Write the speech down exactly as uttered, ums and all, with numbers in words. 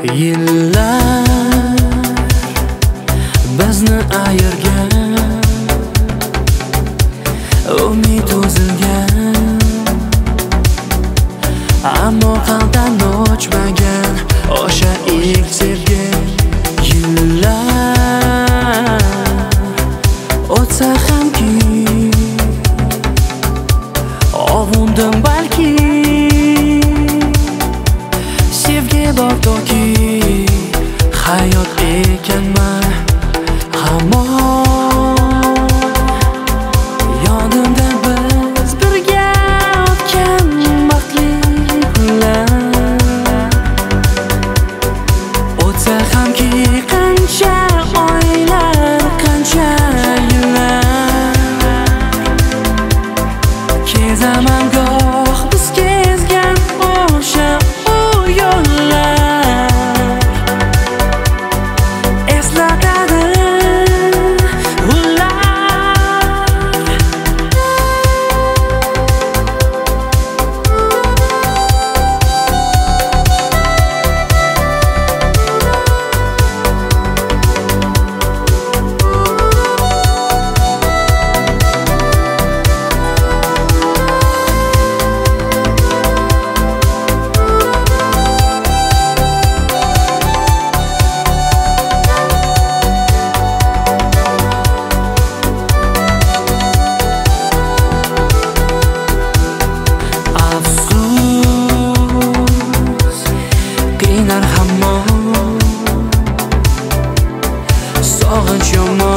Yıllar bizni ayırgan, umid uzilgan, ammo qalbdan o'chmagan o'sha ilk sevgi. Yıllar o'tsa hamki ovundim balki, sevgi bor toki hayot ekanman hamon. Yodimda biz birga o'tgan baxtli kunlar, o'tsa hamki qancha oylar, qancha yillar, kezaman goh biz kezgan o'sha u yo'llar. Your